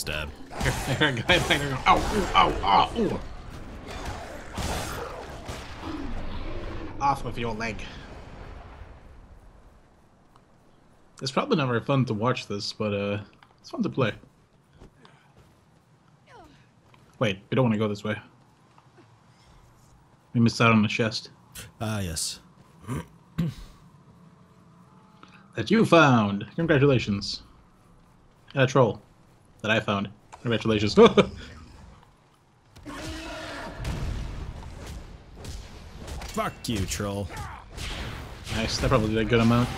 stab. Ow, ooh, ow, ah, ooh. Off with your leg. It's probably not very fun to watch this, but it's fun to play. Wait, we don't want to go this way. We missed out on the chest. Ah, yes. That you found! Congratulations. And a troll. That I found. Congratulations. Fuck you, troll. Nice, that probably did a good amount.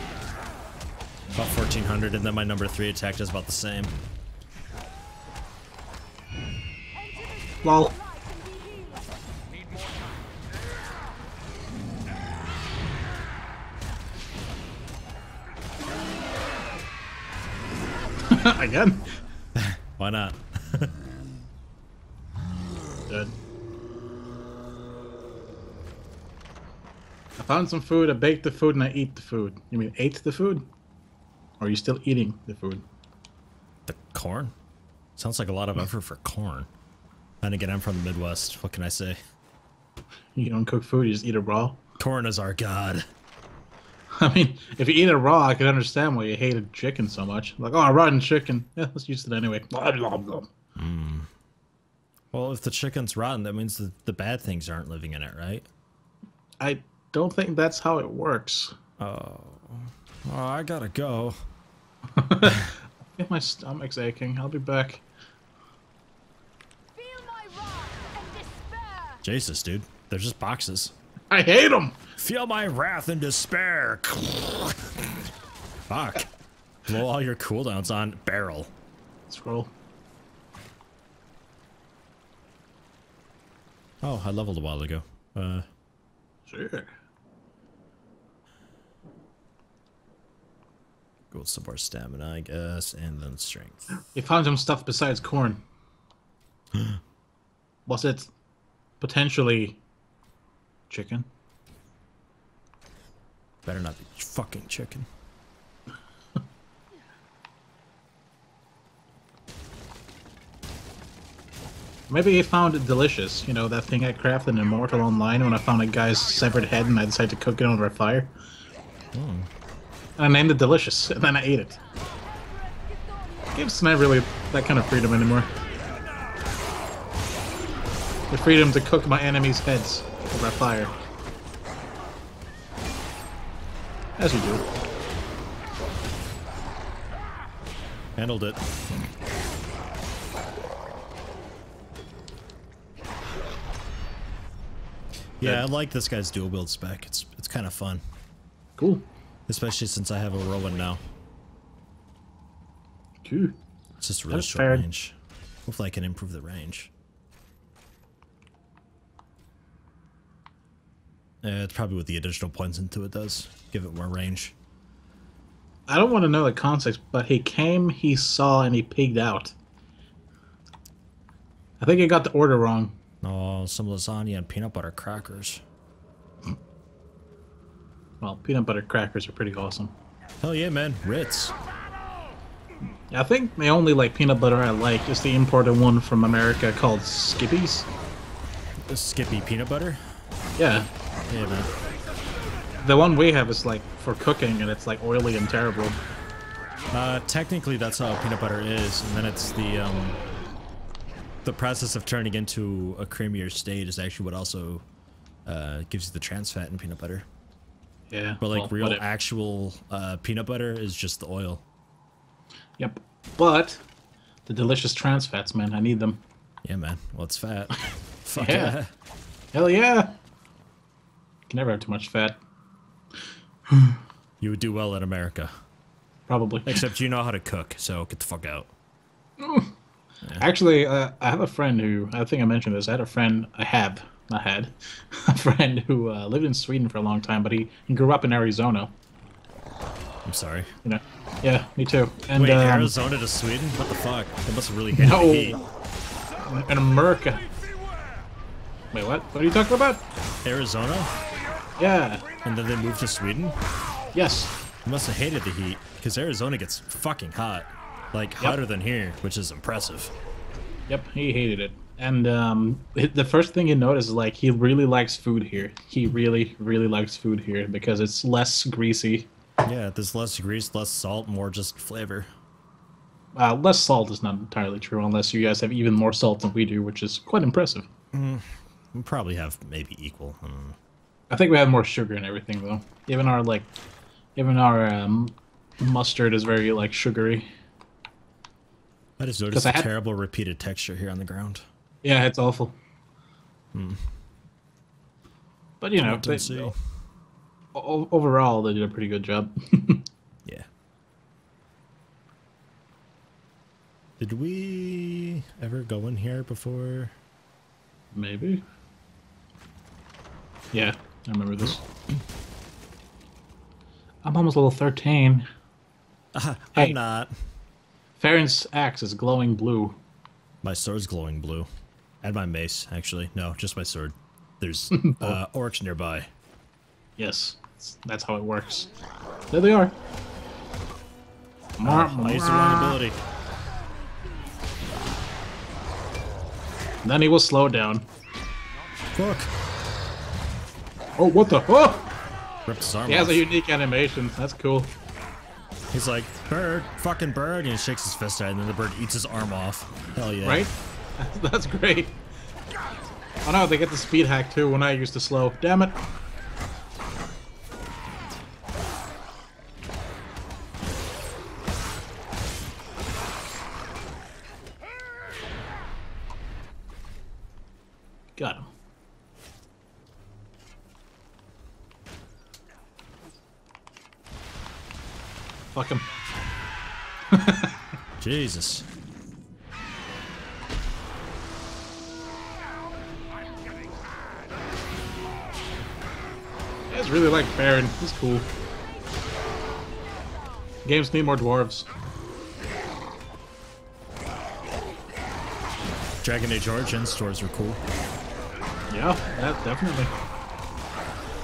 About 1400, and then my number 3 attack is about the same. Lol. Again? Why not? Good. I found some food, I baked the food, and I eat the food. You mean ate the food? Or are you still eating the food? The corn? Sounds like a lot of effort for corn. And again, I'm from the Midwest. What can I say? You don't cook food, you just eat it raw? Corn is our god. I mean, if you eat it raw, I can understand why you hated chicken so much. Like, oh, rotten chicken. Yeah, let's use it anyway. Blah, blah, blah. Mm. Well, if the chicken's rotten, that means the bad things aren't living in it, right? I don't think that's how it works. Oh, oh I gotta go. I think my stomach's aching. I'll be back. Feel my wrath and despair. Jesus, dude. They're just boxes. I hate them. Feel my wrath and despair. Fuck. Blow all your cooldowns on barrel. Scroll. Oh, I leveled a while ago. Sure. Go with some more stamina, I guess, and then strength. You found some stuff besides corn. Was it potentially chicken? Better not be fucking chicken. Maybe I found it delicious. You know, that thing I crafted in Immortal Online when I found a guy's severed head and I decided to cook it over a fire. Oh. And I named it Delicious, and then I ate it. Games not really that kind of freedom anymore. The freedom to cook my enemies' heads over a fire. As you do. Handled it. Yeah, I like this guy's dual build spec. It's kind of fun. Cool. Especially since I have a whirlwind now. Cool. It's just really short range. Hopefully I can improve the range. It's probably with the additional points into it does. Give it more range. I don't want to know the context, but he came, he saw, and he pigged out. I think he got the order wrong. Oh, some lasagna and peanut butter crackers. Well, peanut butter crackers are pretty awesome. Hell yeah, man. Ritz. I think the only like peanut butter I like is the imported one from America called Skippy's. The Skippy peanut butter? Yeah. Yeah, man. The one we have is like for cooking and it's like oily and terrible. Technically that's how peanut butter is, and then it's the process of turning into a creamier state is actually what also gives you the trans fat in peanut butter. Yeah. But like well, real actual peanut butter is just the oil. Yep. But the delicious trans fats, man, I need them. Yeah, man. Well, it's fat. Fuck yeah. Hell yeah. Can never have too much fat. You would do well in America. Probably. Except you know how to cook, so get the fuck out. Yeah. Actually, I have a friend who, I think I mentioned this, I had a friend who lived in Sweden for a long time, but he grew up in Arizona. I'm sorry. You know, yeah, me too. And, wait, Arizona to Sweden? What the fuck? That must have really hit me. In America. Wait, what? What are you talking about? Arizona? Yeah. And then they moved to Sweden? Yes. They must have hated the heat, because Arizona gets fucking hot. Like hotter than here, which is impressive. Yep, he hated it. And the first thing you notice is like he really likes food here. He really, really likes food here because it's less greasy. Yeah, there's less grease, less salt, more just flavor. Less salt is not entirely true unless you guys have even more salt than we do, which is quite impressive. We probably have maybe equal. I think we have more sugar and everything though. Even our like, even our mustard is very like sugary. I just noticed a terrible repeated texture here on the ground. Yeah, it's awful. But you know, overall they did a pretty good job. Yeah. Did we ever go in here before? Maybe. Yeah, I remember this. I'm almost level 13. Hey. I'm not. Farron's axe is glowing blue. My sword's glowing blue. And my mace, actually. No, just my sword. There's orcs nearby. Yes, that's how it works. There they are. I used the wrong ability. Then he will slow down. Fuck. Oh, what the? Oh! Ripped his arm off. He has a unique animation. That's cool. He's like, bird, fucking bird, and he shakes his fist at it, and then the bird eats his arm off. Hell yeah. Right? That's great. Oh no, they get the speed hack too when I used to slow. Damn it. Got him. Fuck him. Jesus. I just really like Baron. He's cool. Games need more dwarves. Dragon Age Origins stories are cool. Yeah, that definitely.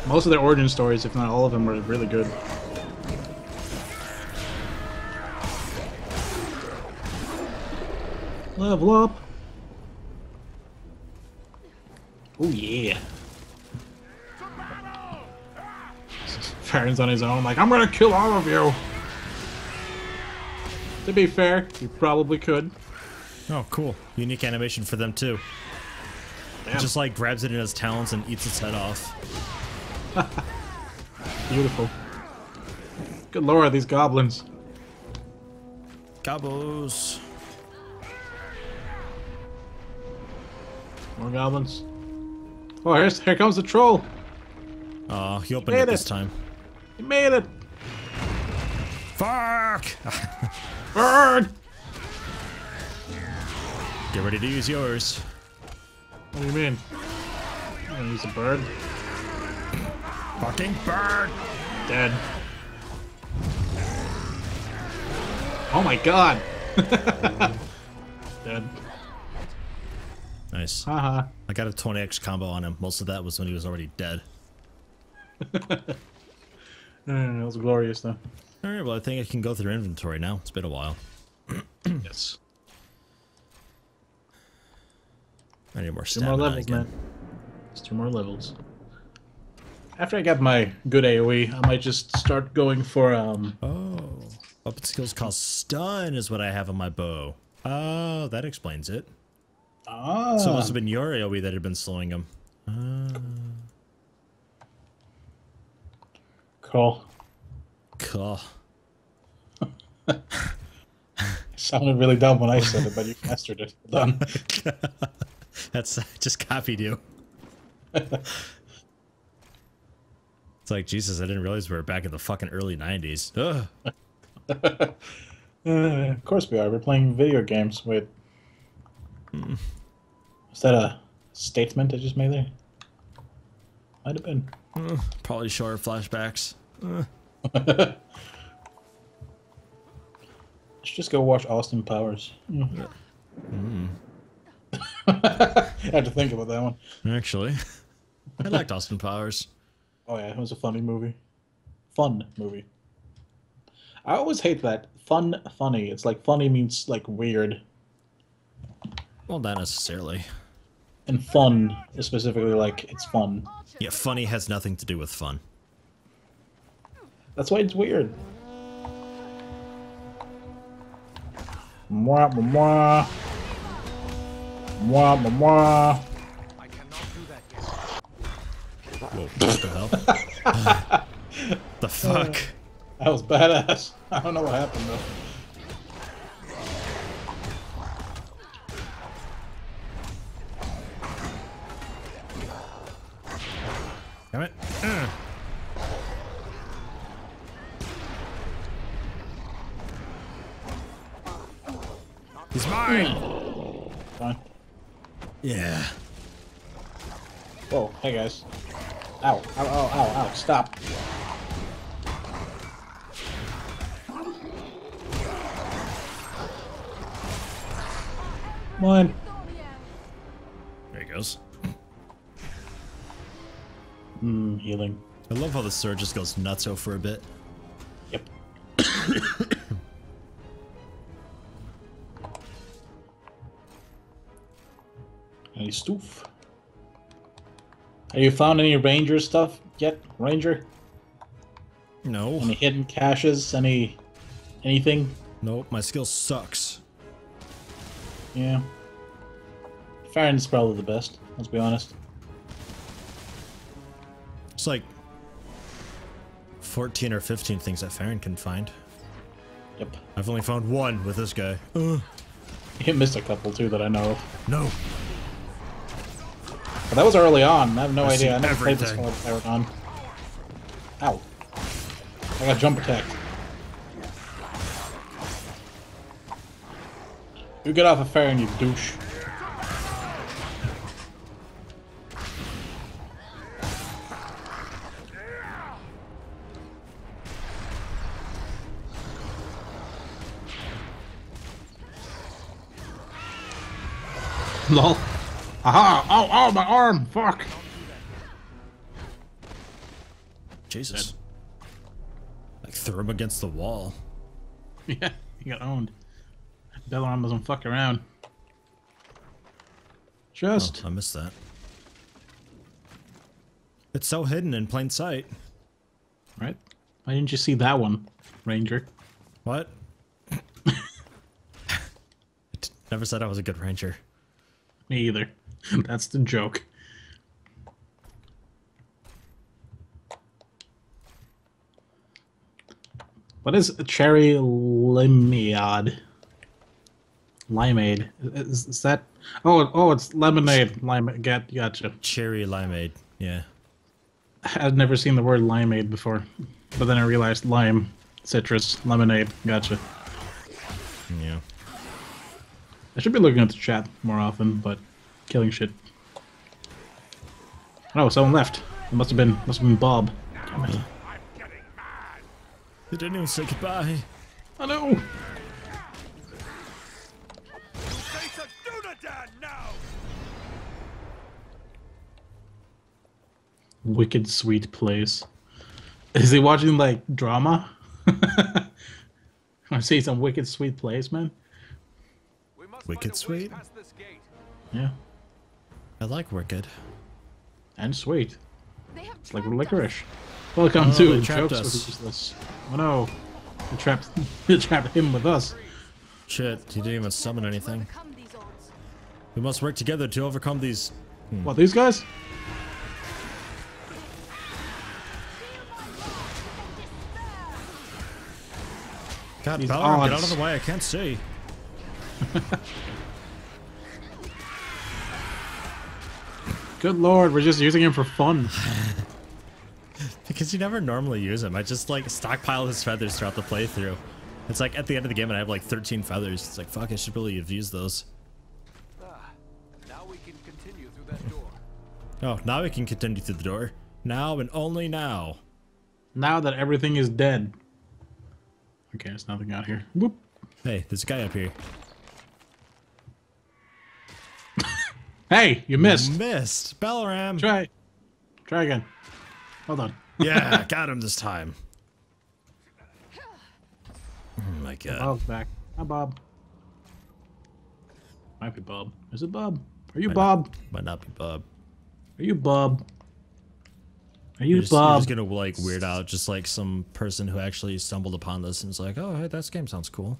Most of their origin stories, if not all of them, were really good. Level up! Oh yeah! Farron's on his own, like, I'm gonna kill all of you! To be fair, you probably could. Oh cool, unique animation for them too. Damn. Just like grabs it in his talons and eats its head off. Beautiful. Good lord, these goblins. Gobos. More goblins. Oh, here comes the troll. Oh, he opened it this time. He made it. Fuck. Bird. Get ready to use yours. What do you mean? I'm gonna use a bird. Fucking bird. Dead. Oh my god. Dead. Nice. I got a 20x combo on him. Most of that was when he was already dead. That was glorious, though. Alright, well, I think I can go through inventory now. It's been a while. Yes. I need more stamina. 2 more levels, man. It's 2 more levels. After I got my good AoE, I might just start going for, Oh. Up skills called stun is what I have on my bow. Oh, that explains it. Ah. So it must have been your AoE that had been slowing him. Cool. Cool. It sounded really dumb when I said it, but you mastered it. Done. That's I just copied you. It's like, Jesus, I didn't realize we were back in the fucking early 90s. Of course we are. We're playing video games with... Is that a statement I just made there? Might have been. Probably short flashbacks. Let's just go watch Austin Powers. I had to think about that one. Actually, I liked Austin Powers. Oh yeah, it was a funny movie. Fun movie. I always hate that. Fun, funny. It's like funny means like weird. Well, not necessarily. And fun is specifically like it's fun. Yeah, funny has nothing to do with fun. That's why it's weird. Mwah, mwah, mwah, mwah, mwah. I cannot do that yet. Whoa, what the hell? The fuck? That was badass. I don't know what happened though. Damn it. He's mine! Fine. Yeah. Whoa, hey guys. Ow, ow, ow, ow, ow, stop. Come on. There he goes. Hmm, healing. I love how the sword just goes nutso for a bit. Yep. Any stoof? Have you found any ranger stuff yet, ranger? No. Any hidden caches? Anything? Nope, my skill sucks. Yeah. Farron's probably the best, let's be honest. It's like 14 or 15 things that Farron can find. Yep. I've only found one with this guy. He missed a couple too that I know of. No. But that was early on, I have no idea. I never played this one ever on. Ow. I got jump attacked. You get off a fire and you douche. Lol. Aha! Ow, ow, my arm! Fuck! Jesus. Like, threw him against the wall. Yeah, he got owned. Bellarm doesn't fuck around. Just. Oh, I missed that. It's so hidden in plain sight. Right? Why didn't you see that one, ranger? What? Never said I was a good ranger. Me either. That's the joke. What is a cherry limiad? Limeade. Is that? Oh, it's lemonade. Lime. Gotcha. Cherry limeade. Yeah. I'd never seen the word limeade before, but then I realized lime, citrus, lemonade. Gotcha. Yeah. I should be looking at the chat more often, but killing shit. Oh, someone left. It must have been Bob. Damn it. I'm getting mad. They didn't even say goodbye. I know. Wicked sweet place. Is he watching like drama? I see some wicked sweet place, man. Wicked sweet? Yeah. I like wicked. And sweet. It's like licorice. Welcome to Jokes with Useless. Oh no. They trapped him with us. Shit, he didn't even summon anything. We must work together to overcome these... What, these guys? God, Bellarm, get out of the way, I can't see. Good lord, we're just using him for fun. Because you never normally use him. I just like stockpile his feathers throughout the playthrough. It's like at the end of the game and I have like 13 feathers. It's like, fuck, I should really have used those. Now we can continue through that door. Oh, now we can continue through the door. Now and only now. Now that everything is dead. Okay, there's nothing out here. Whoop. Hey, there's a guy up here. Hey, you missed. You missed. Bellarm. Try again. Hold on. Yeah, got him this time. Oh my god. Bob's back. Hi, Bob. Might be Bob. Is it Bob? Are you Bob? Might not be Bob. Are you Bob? Are you Bob? I'm just gonna like weird out just like some person who actually stumbled upon this and was like, oh, hey, that game sounds cool.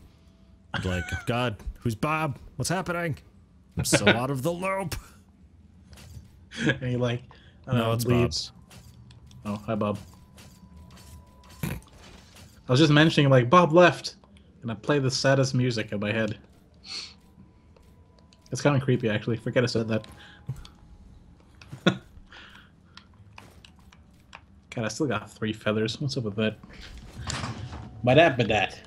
I'm like, God, who's Bob? What's happening? I'm so out of the loop. And you're like, no, it's leaves. Bob. Oh, hi, Bob. I was just mentioning, like, Bob left, and I play the saddest music in my head. It's kind of creepy, actually. Forget I said that. God, I still got 3 feathers. What's up with that? Ba-da-ba-dat.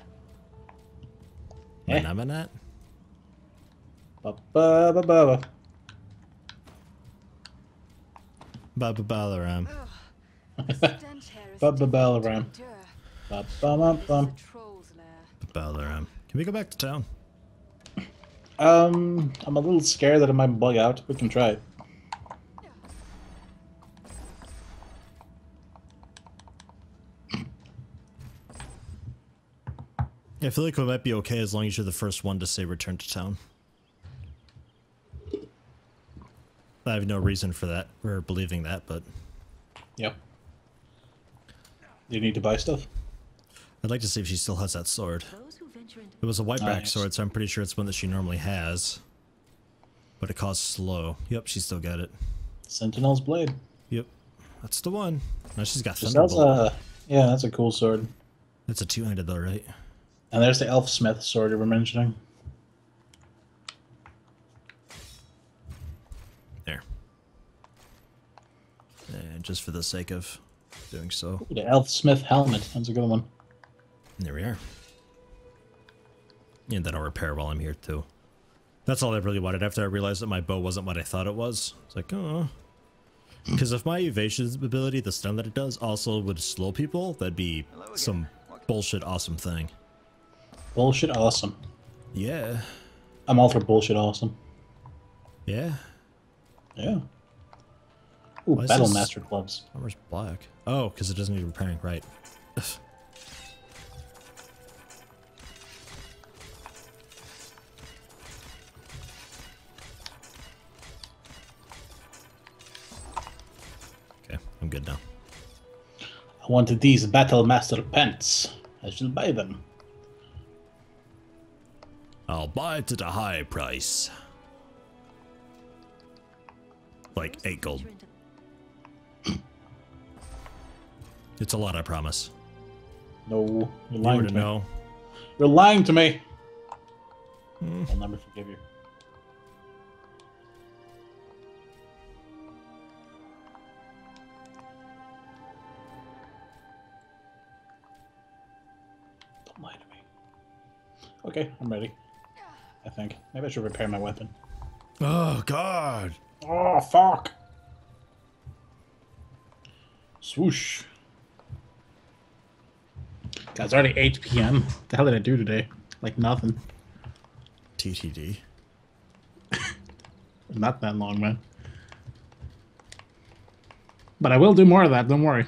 Ba-da-ba-dat? Ba-ba-ba-ba-ba. Ba-ba-ba-la-ram. Ba-ba-ba-la-ram. Ba-ba-ba-ba-ba-la-ram. Can we go back to town? I'm a little scared that it might bug out. We can try it. Yeah, I feel like we might be okay as long as you're the first one to say return to town. I have no reason for that or believing that, but... Yep. You need to buy stuff? I'd like to see if she still has that sword. It was a whiteback sword, so I'm pretty sure it's one that she normally has. But it costs low. Yep, she's still got it. Sentinel's Blade. Yep. That's the one. Now she's got Thunderbolt. Yeah, that's a cool sword. That's a two-handed though, right? And there's the Elfsmith sword you were mentioning. There. And just for the sake of doing so. Ooh, the Elfsmith helmet. That's a good one. And there we are. And then I'll repair while I'm here too. That's all I really wanted after I realized that my bow wasn't what I thought it was. It's like, oh. Because if my evasion ability, the stun that it does, also would slow people, that'd be some bullshit awesome thing. Bullshit awesome. Yeah. I'm all for bullshit awesome. Yeah. Yeah. Ooh, Battle Master Gloves. Armor's black. Oh, because it doesn't need repairing, right. I'm good now. I wanted these Battle Master pants. I shall buy them. I'll buy it at a high price. Like 8 gold. It's a lot, I promise. No, you're lying to me. You're lying to me. I'll never forgive you. Okay, I'm ready. I think. Maybe I should repair my weapon. Oh, God. Oh, fuck. Swoosh. God, it's already 8 p.m. What the hell did I do today? Like nothing. TTD. Not that long, man. But I will do more of that, don't worry.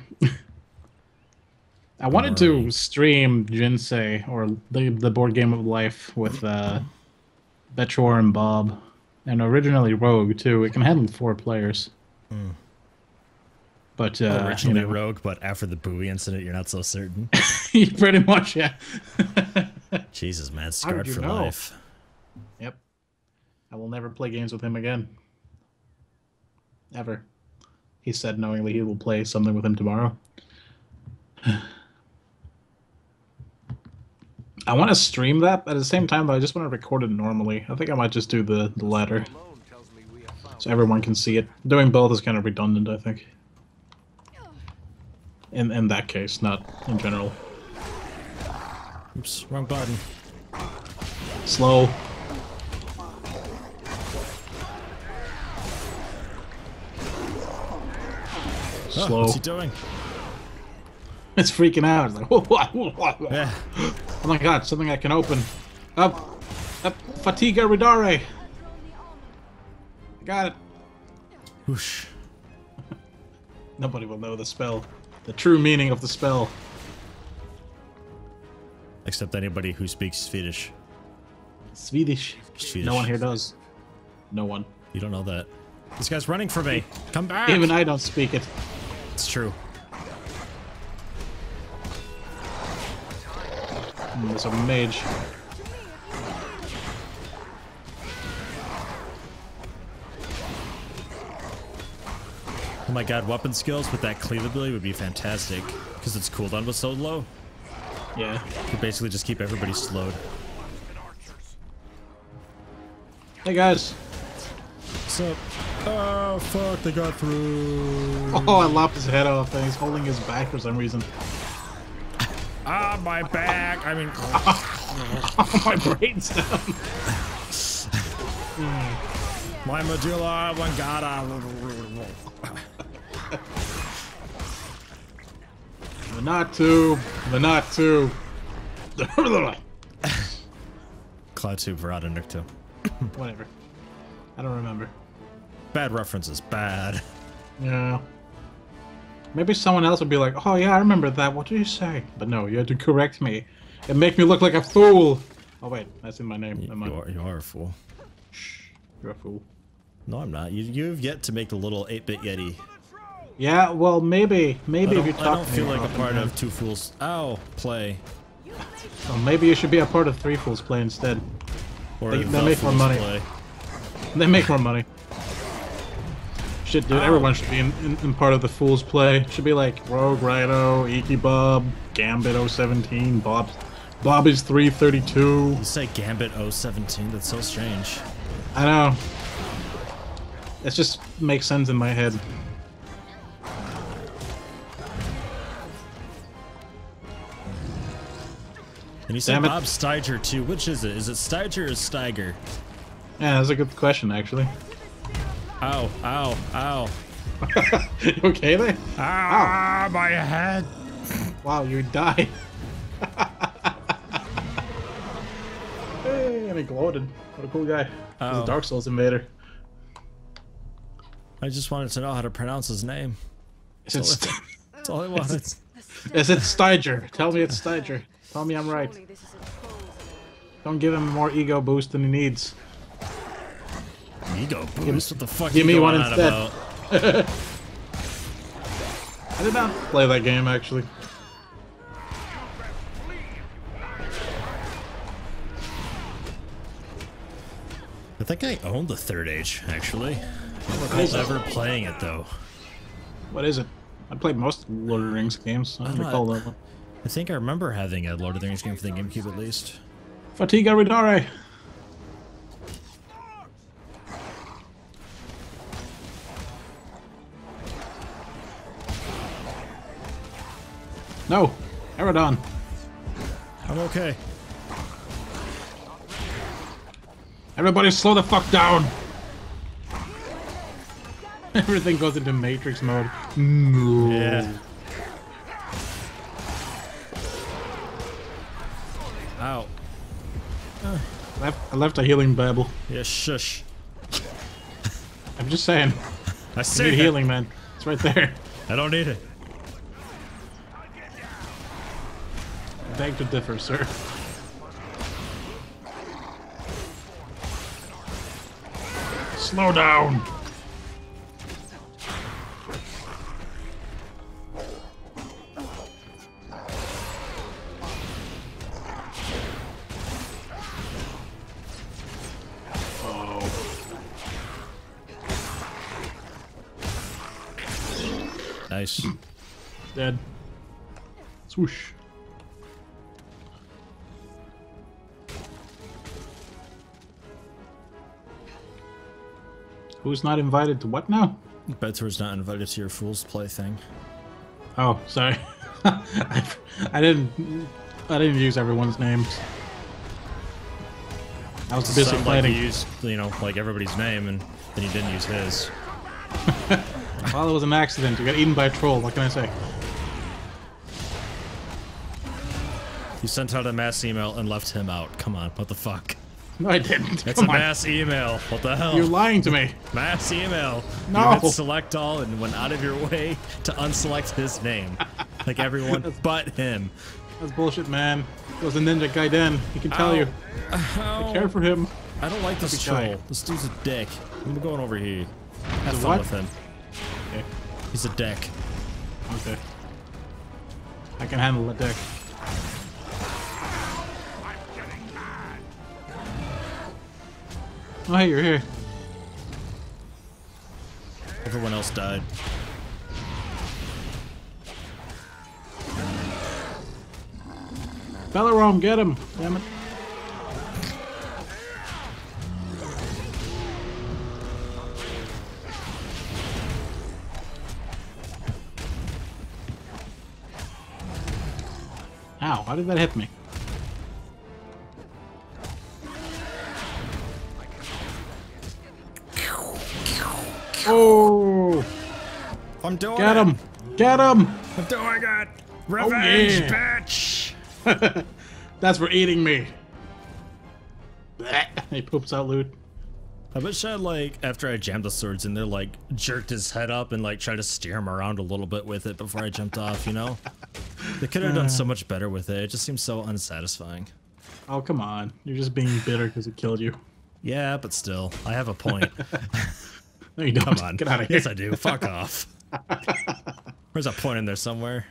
I wanted to stream Jinsei, or the board game of life, with Betchor and Bob, and originally Rogue too. It can handle 4 players. Mm. But originally Rogue, but after the buoy incident, you're not so certain. Pretty much, yeah. Jesus, man, scarred for life. Yep, I will never play games with him again. Ever. He said knowingly he will play something with him tomorrow. I want to stream that, but at the same time, though, I just want to record it normally. I think I might just do the latter, so everyone can see it. Doing both is kind of redundant, I think. In that case, not in general. Oops, wrong button. Slow. Slow. Oh, what's he doing? It's freaking out. It's like, whoa. Yeah. Oh my god, something I can open. Up, Fatiga Ridare. I got it. Whoosh. Nobody will know the spell. The true meaning of the spell. Except anybody who speaks Swedish. Swedish. Swedish. No one here does. No one. You don't know that. This guy's running for me. Come back. Even I don't speak it. It's true. There's a mage. Oh my god, weapon skills with that cleave ability would be fantastic. Because its cooldown was so low. Yeah. You could basically just keep everybody slowed. Hey guys. What's up? Oh fuck, they got through. Oh, I lopped his head off and he's holding his back for some reason. Ah, my back! I mean... Oh, my brainstem! My medulla oblongata. Venatu! Venatu! Klaatu Verada Nuktu. Whatever. I don't remember. Bad references. Bad. Yeah. Maybe someone else would be like, oh yeah, I remember that, what did you say? But no, you had to correct me and make me look like a fool! Oh wait, that's in my name. You are a fool. Shh, you're a fool. No, I'm not. You've yet to make the little 8-bit Yeti. Yeah, well, maybe if you talk to me. I don't feel like a part of Two Fools. Ow, play. Well, maybe you should be a part of Three Fools Play instead. Or they make more money. Play. They make more money. Shit, dude, everyone should be in part of the Fool's Play. It should be like Rogue Rido, Ikebob, Gambit 017, Bobby's 332. You say Gambit 017, that's so strange. I know. It just makes sense in my head. And you say Bob Steiger too. Which is it? Is it Steiger or Steiger? Yeah, that's a good question, actually. Ow, ow, ow. You okay there? Ah, ow. My head! Wow, you died. Hey, and he gloated. What a cool guy. He's a Dark Souls invader. I just wanted to know how to pronounce his name. That's all I wanted. Is it Steiger? Tell me it's Steiger. Tell me I'm right. Don't give him more ego boost than he needs. Ego boost? What the fuck are you going on about? Give me one instead. I did not play that game, actually. I think I owned the Third Age, actually. I don't recall ever playing it, though. What is it? I played most Lord of the Rings games, so I don't recall that one. I think I remember having a Lord of the Rings game for the GameCube, at least. Fatiga Ridare! No, Eridon. I'm okay. Everybody slow the fuck down. Everything goes into Matrix mode. No. Yeah. Ow. I left a healing babble. Yeah, shush. I'm just saying. I see healing, man. It's right there. I don't need it. Beg to differ, sir. Slow down! Oh. Nice. Dead. Swoosh. Who's not invited to what now? Bedford's not invited to your Fool's Play thing. Oh, sorry. I didn't use everyone's names. I was busy playing. You used, you know, like everybody's name, and then you didn't use his. Well, it was an accident. You got eaten by a troll. What can I say? You sent out a mass email and left him out. Come on, what the fuck? No, I didn't. It's a mass email. What the hell? You're lying to me. Mass email. No. You hit select all and went out of your way to unselect his name. Like everyone but him. That's bullshit, man. was a Ninja Gaiden. He can tell you. I care for him. I don't like this troll. This dude's a dick. I'm going over here. Have fun with him. Okay. He's a dick. Okay. I can handle a dick. Oh, hey, you're here. Everyone else died. Balaram, get him! Damn it. Ow, why did that hit me? Oh! I'm doing it! Him! Get him! I'm doing it! Revenge, bitch! That's for eating me! He poops out loot. I wish I, like, after I jammed the swords in there, like, jerked his head up and, like, tried to steer him around a little bit with it before I jumped off, you know? They could have done so much better with it. It just seems so unsatisfying. Oh, come on. You're just being bitter because it killed you. Yeah, but still. I have a point. No, you don't. Come on. Get out of here. Yes, I do. Fuck off. There's a point in there somewhere.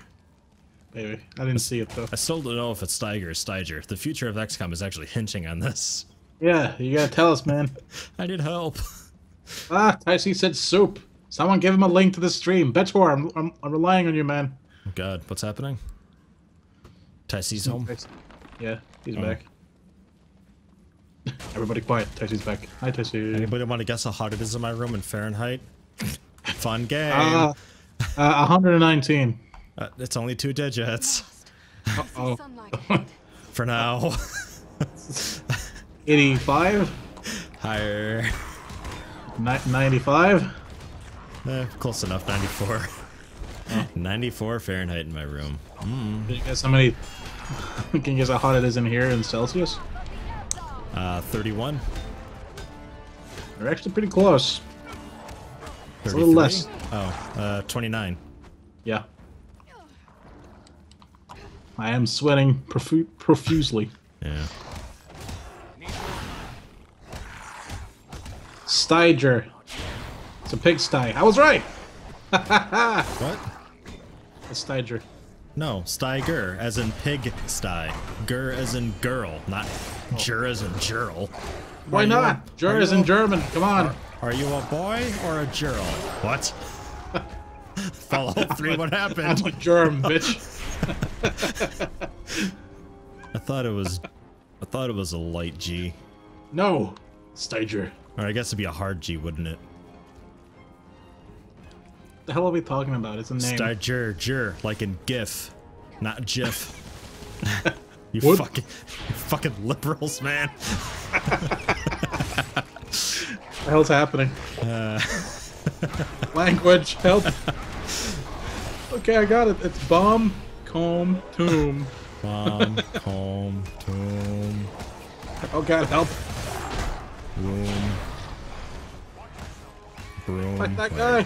Maybe. I didn't see it, though. I still don't know if it's Steiger or Steiger. The future of XCOM is actually hinging on this. Yeah, you gotta tell us, man. I need help. Ah, Ticey said soup. Someone give him a link to the stream. Betor, I'm relying on you, man. Oh, God, what's happening? Ticey's home? Yeah, he's back. Everybody quiet. Ticey's back. Hi, Ticey. Anybody want to guess how hot it is in my room in Fahrenheit? Fun game. 119. It's only 2 digits. Uh-oh. For now. 85? Higher. 95? Close enough. 94. 94 Fahrenheit in my room. Mm. Can you guess how many? Can you guess how hot it is in here in Celsius? 31. They're actually pretty close. It's a little less. Oh, 29. Yeah. I am sweating profusely. Yeah. Steiger. It's a pigsty. I was right! What? It's Steiger. No, Steiger, as in pigsty. Ger as in girl, not jur as in gerl. Why not? Jur is in German, come on. Are you a boy or a gerl? What? Follow three, what happened? I'm a germ, bitch. I thought it was a light G. No, Steiger. Or I guess it'd be a hard G, wouldn't it? The hell are we talking about? It's a name. Steiger, like in GIF, not GIF. you fucking liberals, man. What the hell's happening? Language, help. Okay, I got it. It's bomb, comb, tomb. Bomb, comb, tomb. Oh God, help. Broom. Broom. Like that guy.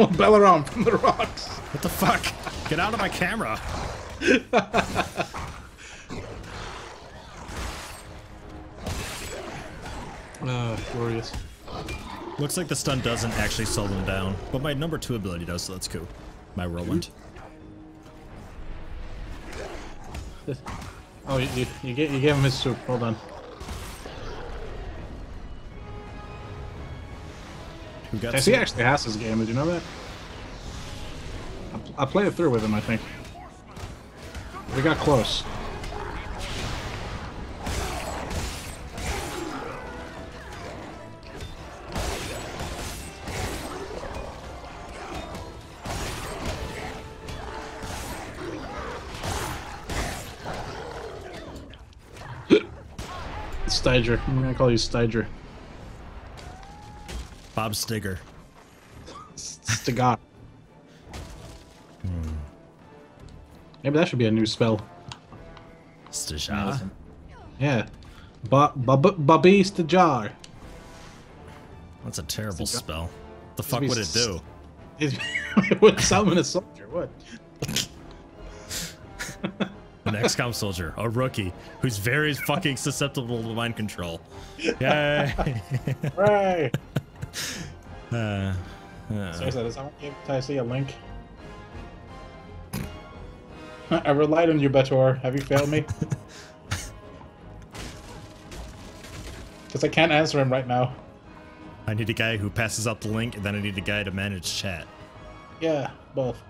Oh, Balaram from the rocks. What the fuck? Get out of my camera. Glorious. Looks like the stun doesn't actually slow them down, but my number 2 ability does, so that's cool. My Roland. Oh, you gave him his soup. Hold on. He actually has this game, did you know that? I played it through with him, I think. We got close. Steiger. I'm gonna call you Steiger. Bob Stigger. Stigar. Maybe that should be a new spell. Stijar? Yeah. Bobby Stijar. That's a terrible spell. The fuck would it do? It would summon a soldier, what? an XCOM soldier, a rookie, who's very fucking susceptible to mind control. Yeah. Right. Seriously, does someone give Tysi a link? I relied on you, Betor. Have you failed me? Because I can't answer him right now. I need a guy who passes out the link, and then I need a guy to manage chat. Yeah, both.